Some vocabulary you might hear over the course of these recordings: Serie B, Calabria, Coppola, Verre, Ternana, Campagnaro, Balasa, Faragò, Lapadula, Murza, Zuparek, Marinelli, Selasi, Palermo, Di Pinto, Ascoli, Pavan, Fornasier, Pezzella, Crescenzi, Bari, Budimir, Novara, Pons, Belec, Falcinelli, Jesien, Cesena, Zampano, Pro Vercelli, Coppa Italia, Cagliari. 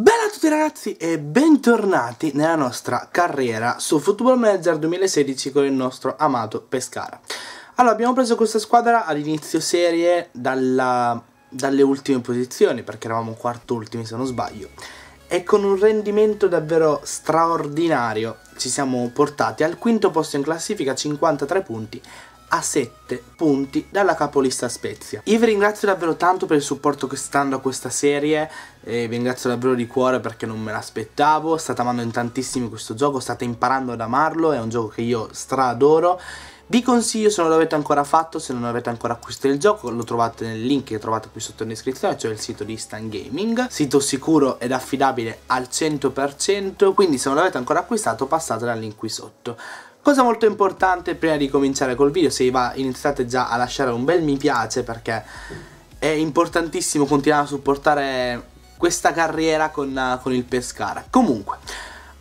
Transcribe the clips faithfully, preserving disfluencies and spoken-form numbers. Bella a tutti ragazzi e bentornati nella nostra carriera su Football Manager duemilasedici con il nostro amato Pescara. Allora, abbiamo preso questa squadra all'inizio serie dalla, dalle ultime posizioni, perché eravamo quarto ultimi se non sbaglio, e con un rendimento davvero straordinario ci siamo portati al quinto posto in classifica, cinquantatré punti, a sette punti dalla capolista Spezia. Io vi ringrazio davvero tanto per il supporto che sta dando a questa serie, eh, vi ringrazio davvero di cuore perché non me l'aspettavo. State amando in tantissimi questo gioco, state imparando ad amarlo, è un gioco che io stra-adoro. Vi consiglio, se non l'avete ancora fatto, se non avete ancora acquistato il gioco, lo trovate nel link che trovate qui sotto in descrizione, cioè il sito di Instant Gaming, sito sicuro ed affidabile al cento per cento, quindi se non l'avete ancora acquistato passate dal link qui sotto. Cosa molto importante prima di cominciare col video: se vi va iniziate già a lasciare un bel mi piace, perché è importantissimo continuare a supportare questa carriera con, con il Pescara. Comunque,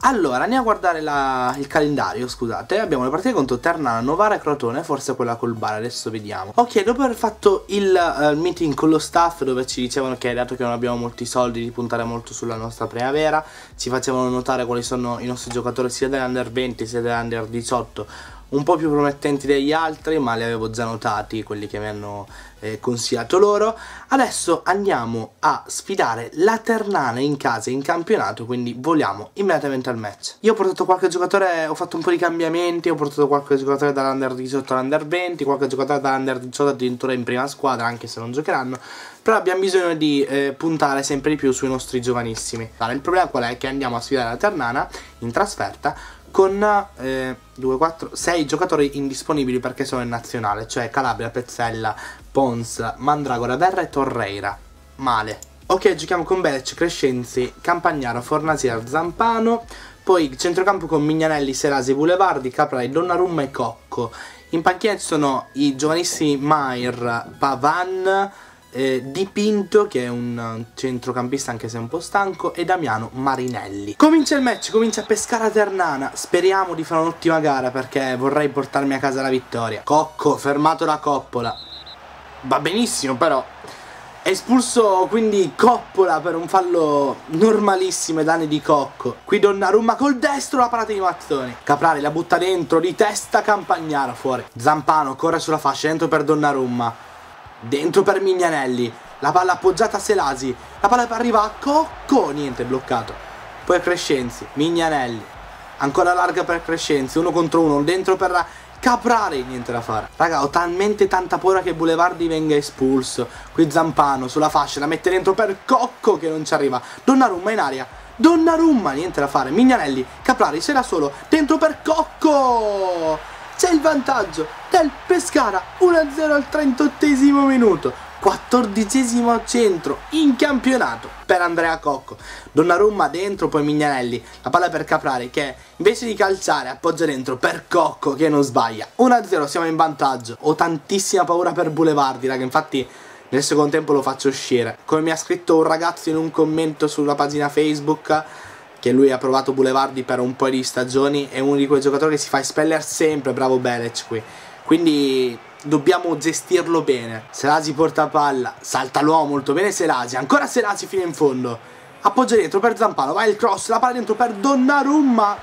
allora andiamo a guardare la, il calendario, scusate. Abbiamo le partite contro Ternana, Novara, Crotone, forse quella col Bari, adesso vediamo. Ok, dopo aver fatto il uh, meeting con lo staff, dove ci dicevano che dato che non abbiamo molti soldi di puntare molto sulla nostra primavera, ci facevano notare quali sono i nostri giocatori sia dell'Under venti sia dell'Under diciotto, un po' più promettenti degli altri, ma li avevo già notati, quelli che mi hanno eh, consigliato loro. Adesso andiamo a sfidare la Ternana in casa in campionato, quindi voliamo immediatamente al match. Io ho portato qualche giocatore, ho fatto un po' di cambiamenti, ho portato qualche giocatore dall'Under diciotto all'Under venti, qualche giocatore dall'Under diciotto addirittura in prima squadra, anche se non giocheranno, però abbiamo bisogno di eh, puntare sempre di più sui nostri giovanissimi. Allora, il problema qual è? Che andiamo a sfidare la Ternana in trasferta con eh, due, quattro, sei giocatori indisponibili perché sono in nazionale, cioè Calabria, Pezzella, Pons, Mandragora, Verra e Torreira. Male. Ok, giochiamo con Belec, Crescenzi, Campagnaro, Fornasier, Zampano, poi centrocampo con Mignanelli, Selasi, Boulevardi, Caprari, Donnarumma e Cocco. In panchina ci sono i giovanissimi Maier, Pavan, Eh, Di Pinto, che è un centrocampista anche se un po' stanco, e Damiano Marinelli. Comincia il match, comincia a pescare Ternana. Speriamo di fare un'ottima gara, perché vorrei portarmi a casa la vittoria. Cocco, fermato da Coppola. Va benissimo però. Espulso quindi Coppola per un fallo normalissimo e danni di Cocco. Qui Donnarumma col destro, la parata di Mazzoni. Caprari la butta dentro, di testa Campagnaro, fuori. Zampano corre sulla fascia, dentro per Donnarumma, dentro per Mignanelli, la palla appoggiata a Selasi, la palla arriva a Cocco, niente, bloccato. Poi Crescenzi, Mignanelli, ancora larga per Crescenzi, uno contro uno, dentro per Caprari, niente da fare. Raga, ho talmente tanta paura che Boulevardi venga espulso. Qui Zampano sulla fascia, la mette dentro per Cocco che non ci arriva. Donnarumma in aria, Donnarumma, niente da fare. Mignanelli, Caprari se la solo, dentro per Cocco. C'è il vantaggio del Pescara, uno a zero al trentotto minuto, quattordicesimo centro in campionato per Andrea Cocco. Donnarumma dentro, poi Mignanelli, la palla per Caprari che invece di calciare appoggia dentro per Cocco che non sbaglia. uno a zero, siamo in vantaggio. Ho tantissima paura per Boulevardi, raga, infatti nel secondo tempo lo faccio uscire. Come mi ha scritto un ragazzo in un commento sulla pagina Facebook, che lui ha provato Boulevardi per un po' di stagioni, è uno di quei giocatori che si fa espeller sempre, bravo Belec qui. Quindi dobbiamo gestirlo bene. Selasi porta palla, salta l'uomo molto bene Selasi, ancora Selasi fino in fondo. Appoggia dentro per Zampano, vai il cross, la palla dentro per Donnarumma.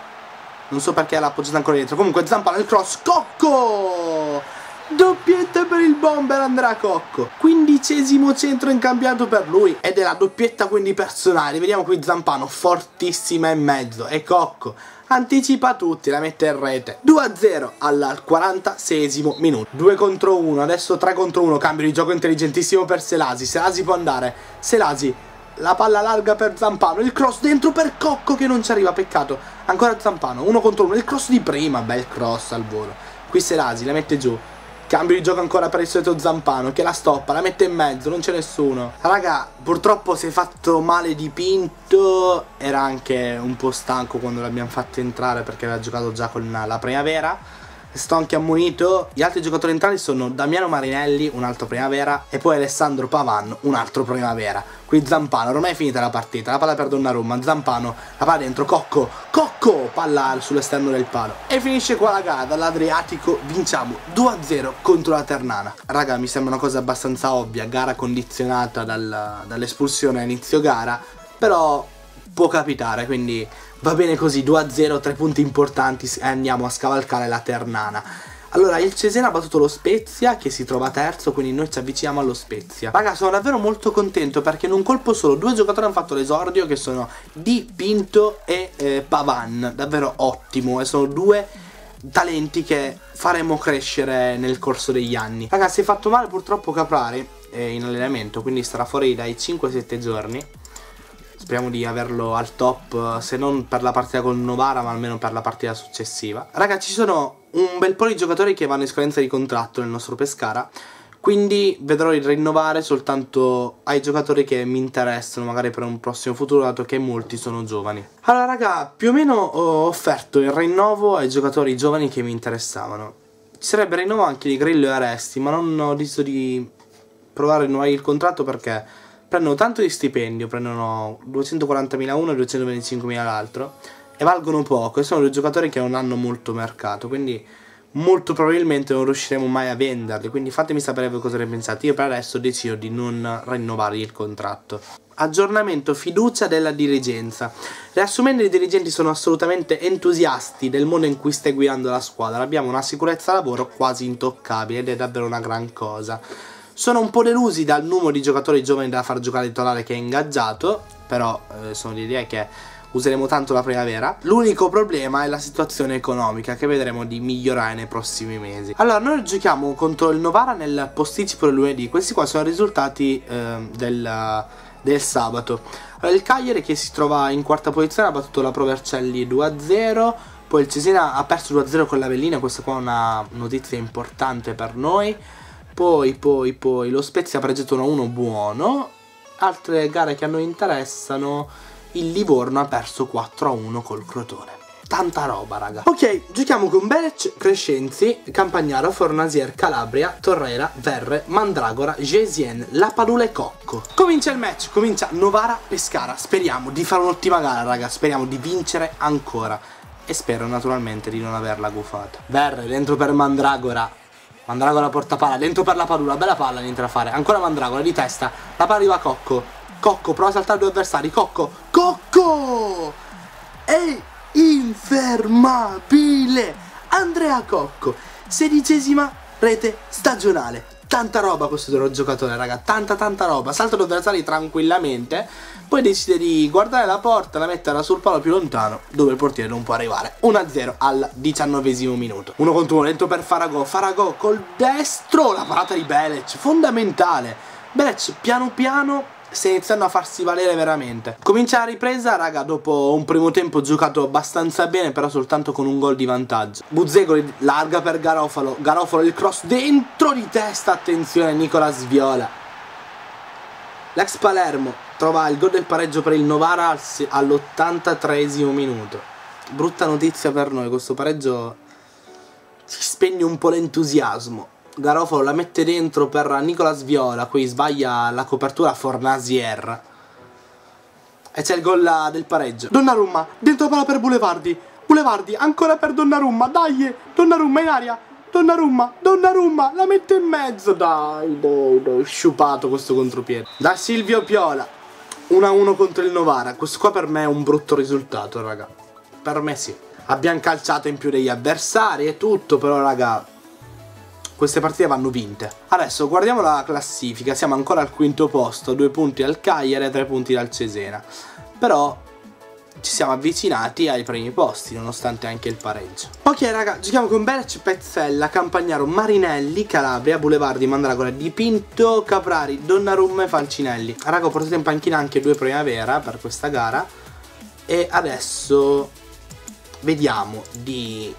Non so perché l'ha appoggiata ancora dentro, comunque Zampano il cross, Cocco! Doppietta per il bomber Andrea Cocco, quindicesimo centro in campionato per lui, ed è la doppietta quindi personale. Vediamo qui Zampano, fortissima in mezzo, e Cocco anticipa tutti, la mette in rete. Due a zero al quarantaseiesimo minuto, due contro uno, adesso tre contro uno, cambio di gioco intelligentissimo per Selasi. Selasi può andare, Selasi, la palla larga per Zampano, il cross dentro per Cocco che non ci arriva, peccato. Ancora Zampano, uno contro uno, il cross di prima, bel cross al volo. Qui Selasi la mette giù, cambio di gioco ancora per il solito Zampano che la stoppa, la mette in mezzo, non c'è nessuno. Raga, purtroppo si è fatto male Di Pinto, era anche un po' stanco quando l'abbiamo fatto entrare perché aveva giocato già con la primavera. Sto anche ammonito. Gli altri giocatori entrati sono Damiano Marinelli, un altro primavera, e poi Alessandro Pavan, un altro primavera. Qui Zampano, ormai è finita la partita, la palla per Donnarumma, Zampano, la palla dentro, Cocco, Cocco, palla sull'esterno del palo. E finisce qua la gara, dall'Adriatico vinciamo due a zero contro la Ternana. Raga, mi sembra una cosa abbastanza ovvia, gara condizionata dal, dall'espulsione a inizio gara, però può capitare, quindi va bene così, due a zero, tre punti importanti e andiamo a scavalcare la Ternana. Allora, il Cesena ha battuto lo Spezia, che si trova terzo, quindi noi ci avviciniamo allo Spezia. Raga, sono davvero molto contento perché in un colpo solo due giocatori hanno fatto l'esordio, che sono Di Pinto e eh, Pavan. Davvero ottimo, e sono due talenti che faremo crescere nel corso degli anni. Raga, si è fatto male purtroppo Caprari eh, in allenamento, quindi starà fuori dai cinque a sette giorni. Speriamo di averlo al top, se non per la partita con Novara, ma almeno per la partita successiva. Raga, ci sono un bel po' di giocatori che vanno in scadenza di contratto nel nostro Pescara, quindi vedrò di rinnovare soltanto ai giocatori che mi interessano, magari per un prossimo futuro, dato che molti sono giovani. Allora raga, più o meno ho offerto il rinnovo ai giocatori giovani che mi interessavano. Ci sarebbe il rinnovo anche di Grillo e Aresti, ma non ho deciso di provare a rinnovare il contratto perché prendono tanto di stipendio, prendono duecentoquarantamila uno e duecentoventicinquemila l'altro, e valgono poco, e sono due giocatori che non hanno molto mercato, quindi molto probabilmente non riusciremo mai a venderli, quindi fatemi sapere voi cosa ne pensate. Io per adesso decido di non rinnovargli il contratto. Aggiornamento fiducia della dirigenza. Riassumendo, i dirigenti sono assolutamente entusiasti del modo in cui stai guidando la squadra, abbiamo una sicurezza lavoro quasi intoccabile ed è davvero una gran cosa. Sono un po' delusi dal numero di giocatori giovani da far giocare titolare che è ingaggiato, però eh, sono di idea che useremo tanto la primavera. L'unico problema è la situazione economica, che vedremo di migliorare nei prossimi mesi. Allora, noi giochiamo contro il Novara nel posticipo del lunedì. Questi qua sono i risultati eh, del, del sabato. Allora, il Cagliari, che si trova in quarta posizione, ha battuto la Provercelli due a zero. Poi il Cesena ha perso due a zero con l'Avellino, questa qua è una notizia importante per noi. Poi, poi, poi, lo Spezia ha pareggiato uno a uno, buono. Altre gare che a noi interessano, il Livorno ha perso quattro a uno col Crotone. Tanta roba, raga. Ok, giochiamo con Belec, Crescenzi, Campagnaro, Fornasier, Calabria, Torreira, Verre, Mandragora, Cesena, Lapadula e Cocco. Comincia il match, comincia Novara-Pescara. Speriamo di fare un'ottima gara, raga. Speriamo di vincere ancora. E spero, naturalmente, di non averla gufata. Verre, dentro per Mandragora. Mandragora porta palla, dentro per la Padula, bella palla, niente da fare, ancora Mandragora di testa, la palla arriva a Cocco, Cocco prova a saltare due avversari, Cocco, Cocco, è infermabile, Andrea Cocco, sedicesima rete stagionale, tanta roba questo giocatore raga, tanta tanta roba, salta due avversari tranquillamente, poi decide di guardare la porta, la metterà sul palo più lontano, dove il portiere non può arrivare. Uno a zero al diciannovesimo minuto. Uno contro uno, lento per Faragò, Faragò col destro, la parata di Belec, fondamentale. Belec piano piano sta iniziando a farsi valere veramente. Comincia la ripresa, raga, dopo un primo tempo giocato abbastanza bene, però soltanto con un gol di vantaggio. Buzzegoli larga per Garofalo, Garofalo il cross dentro di testa, attenzione, Nicola Sviola. L'ex Palermo trova il gol del pareggio per il Novara all'ottantatreesimo minuto. Brutta notizia per noi, questo pareggio si spegne un po' l'entusiasmo. Garofalo la mette dentro per Nicola Sviola, qui sbaglia la copertura Fornasier. E c'è il gol del pareggio. Donnarumma, dentro palla per Boulevardi. Boulevardi, ancora per Donnarumma, dai! Donnarumma in aria! Donnarumma, Donnarumma, la mette in mezzo, dai, dai, dai, sciupato questo contropiede. Da Silvio Piola, uno a uno contro il Novara, questo qua per me è un brutto risultato, raga, per me sì. Abbiamo calciato in più degli avversari e tutto, però raga, queste partite vanno vinte. Adesso guardiamo la classifica, siamo ancora al quinto posto, due punti al Cagliari e tre punti dal Cesena, però ci siamo avvicinati ai primi posti nonostante anche il pareggio. Ok raga, giochiamo con Belec, Pezzella, Campagnaro, Marinelli, Calabria, Boulevardi, Mandragora, Di Pinto, Caprari, Donnarumma e Falcinelli. Raga, ho portato in panchina anche due primavera per questa gara e adesso vediamo di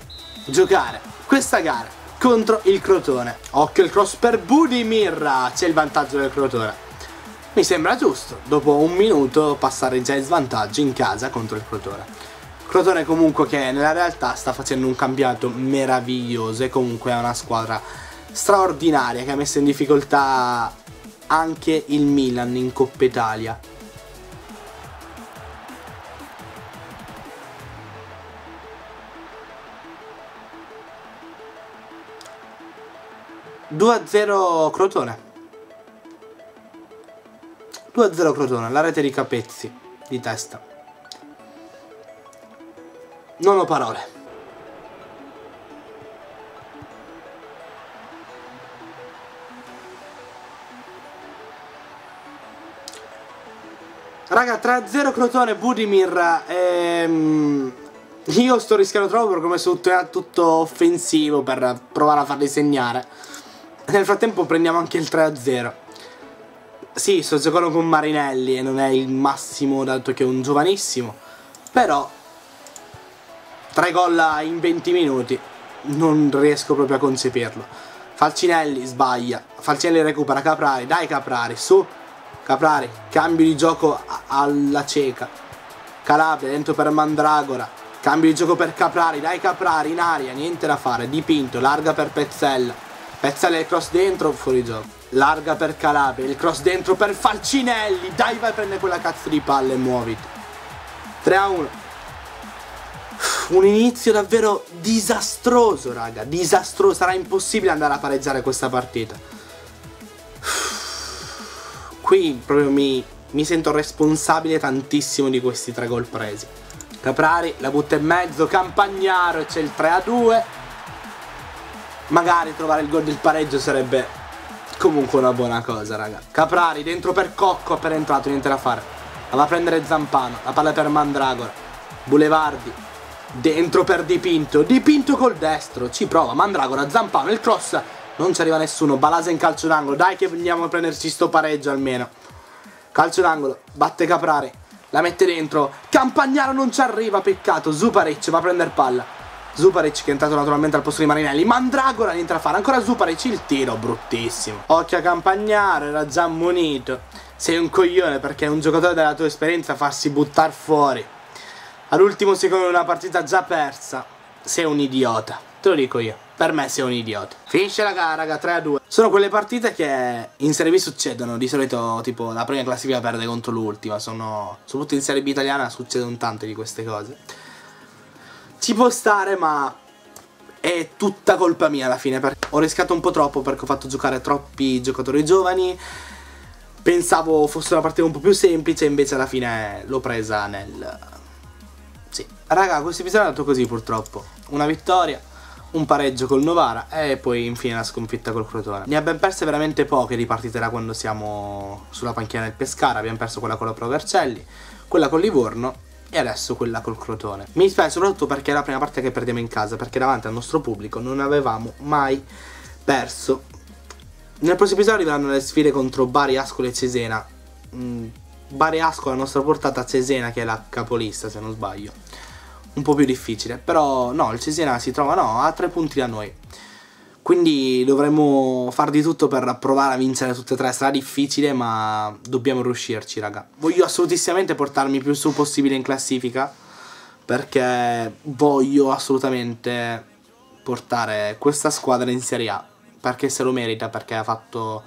giocare questa gara contro il Crotone. Occhio il cross per Budimir, c'è il vantaggio del Crotone. Mi sembra giusto, dopo un minuto, passare già in svantaggio in casa contro il Crotone. Crotone comunque che nella realtà sta facendo un campionato meraviglioso e comunque è una squadra straordinaria che ha messo in difficoltà anche il Milan in Coppa Italia. due a zero Crotone. due a zero Crotone, la rete di Capezzi, di testa. Non ho parole. Raga, tre a zero Crotone, Budimir. Ehm, io sto rischiando troppo perché ho messo tutto, tutto offensivo per provare a farli segnare. Nel frattempo prendiamo anche il tre a zero. Sì, sto giocando con Marinelli e non è il massimo, dato che è un giovanissimo. Però tre gol in venti minuti, non riesco proprio a concepirlo. Falcinelli sbaglia, Falcinelli recupera Caprari, dai Caprari, su Caprari, cambio di gioco alla cieca. Calabria dentro per Mandragora, cambio di gioco per Caprari, dai Caprari in aria, niente da fare. Di Pinto, larga per Pezzella, Pezzella il cross dentro, fuori gioco. Larga per Calabria, il cross dentro per Falcinelli, dai vai, prende quella cazzo di palla e muoviti. tre a uno. Un inizio davvero disastroso, raga, disastroso, sarà impossibile andare a pareggiare questa partita. Qui proprio mi, mi sento responsabile tantissimo di questi tre gol presi. Caprari la butta in mezzo, Campagnaro, c'è il tre a due. Magari trovare il gol del pareggio sarebbe comunque una buona cosa, raga. Caprari dentro per Cocco, appena entrato, niente da fare. La va a prendere Zampano, la palla per Mandragora. Boulevardi dentro per Di Pinto, Di Pinto col destro, ci prova Mandragora, Zampano, il cross. Non ci arriva nessuno, Balasa in calcio d'angolo, dai che andiamo a prenderci sto pareggio almeno. Calcio d'angolo, batte Caprari, la mette dentro, Campagnaro non ci arriva, peccato. Zuparek va a prendere palla, Zuparek che è entrato naturalmente al posto di Marinelli. Mandragora niente da fare, ancora Zuparek, il tiro bruttissimo. Occhio a Campagnaro, era già ammonito. Sei un coglione perché è un giocatore della tua esperienza farsi buttare fuori all'ultimo secondo una partita già persa. Sei un idiota, te lo dico io. Per me sei un idiota. Finisce la gara, raga, tre a due. Sono quelle partite che in Serie B succedono. Di solito, tipo, la prima classifica perde contro l'ultima. Sono... soprattutto in Serie B italiana succedono tante di queste cose. Ci può stare, ma è tutta colpa mia alla fine. Perché ho rischiato un po' troppo, perché ho fatto giocare troppi giocatori giovani. Pensavo fosse una partita un po' più semplice, invece alla fine l'ho presa nel... sì. Raga, questo episodio è andato così, purtroppo. Una vittoria, un pareggio col Novara e poi infine la sconfitta col Crotone. Ne abbiamo perse veramente poche di partite da quando siamo sulla panchina del Pescara. Abbiamo perso quella con la Pro Vercelli, quella con Livorno e adesso quella col Crotone. Mi dispiace soprattutto perché è la prima parte che perdiamo in casa, perché davanti al nostro pubblico non avevamo mai perso. Nel prossimo episodio arriveranno le sfide contro Bari, Ascoli e Cesena. Bari e Ascoli alla nostra portata, Cesena che è la capolista se non sbaglio, un po' più difficile, però no, il Cesena si trova, no, a tre punti da noi. Quindi dovremmo far di tutto per provare a vincere tutte e tre, sarà difficile ma dobbiamo riuscirci, raga. Voglio assolutissimamente portarmi più su possibile in classifica, perché voglio assolutamente portare questa squadra in Serie A, perché se lo merita, perché ha fatto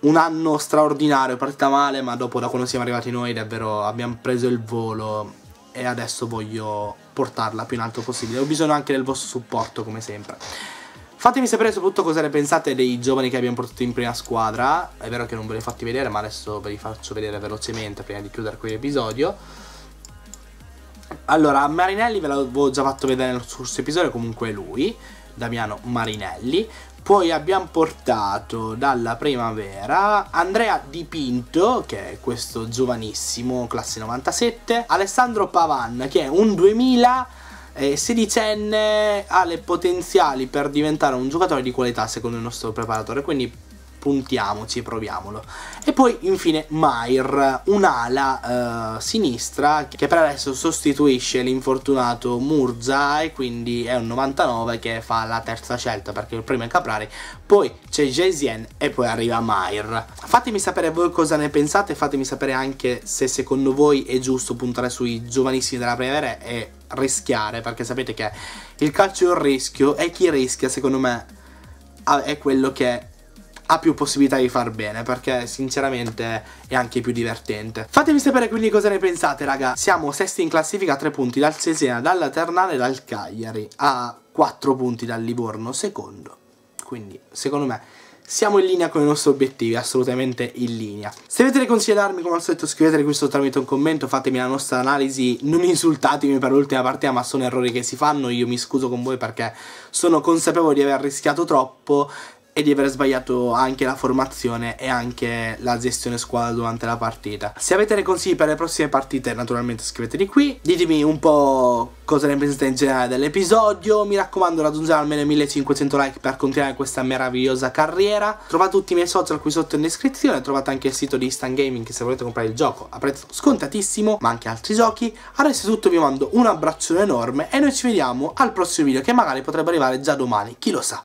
un anno straordinario, partita male, ma dopo da quando siamo arrivati noi davvero abbiamo preso il volo. E adesso voglio portarla più in alto possibile. Ho bisogno anche del vostro supporto, come sempre. Fatemi sapere soprattutto cosa ne pensate dei giovani che abbiamo portato in prima squadra. È vero che non ve li ho fatti vedere, ma adesso ve li faccio vedere velocemente prima di chiudere quell'episodio. Allora, Marinelli ve l'avevo già fatto vedere nel scorso episodio, comunque lui, Damiano Marinelli. Poi abbiamo portato dalla primavera Andrea Di Pinto, che è questo giovanissimo, classe novantasette. Alessandro Pavan, che è un duemila, eh, sedicenne, ha le potenziali per diventare un giocatore di qualità secondo il nostro preparatore, quindi puntiamoci, proviamolo. E poi infine Maier, un'ala eh, sinistra che per adesso sostituisce l'infortunato Murza e quindi è un novantanove che fa la terza scelta, perché il primo è Caprari, poi c'è Jesien e poi arriva Maier. Fatemi sapere voi cosa ne pensate, fatemi sapere anche se secondo voi è giusto puntare sui giovanissimi della primavera e rischiare, perché sapete che il calcio è un rischio e chi rischia secondo me è quello che ha più possibilità di far bene, perché sinceramente è anche più divertente. Fatemi sapere quindi cosa ne pensate, raga. Siamo sesti in classifica a tre punti dal Cesena, dalla Ternana e dal Cagliari, a quattro punti dal Livorno secondo. Quindi secondo me siamo in linea con i nostri obiettivi, assolutamente in linea. Se avete dei consigli da darmi, come al solito scriveteli qui sotto tramite un commento, fatemi la nostra analisi, non insultatemi per l'ultima partita, ma sono errori che si fanno, io mi scuso con voi perché sono consapevole di aver rischiato troppo e di aver sbagliato anche la formazione e anche la gestione squadra durante la partita. Se avete dei consigli per le prossime partite, naturalmente scriveteli qui, ditemi un po' cosa ne pensate in generale dell'episodio. Mi raccomando, raggiungere almeno millecinquecento like per continuare questa meravigliosa carriera. Trovate tutti i miei social qui sotto in descrizione, trovate anche il sito di Instant Gaming che se volete comprare il gioco a prezzo scontatissimo, ma anche altri giochi. Adesso è tutto, vi mando un abbraccione enorme e noi ci vediamo al prossimo video che magari potrebbe arrivare già domani, chi lo sa.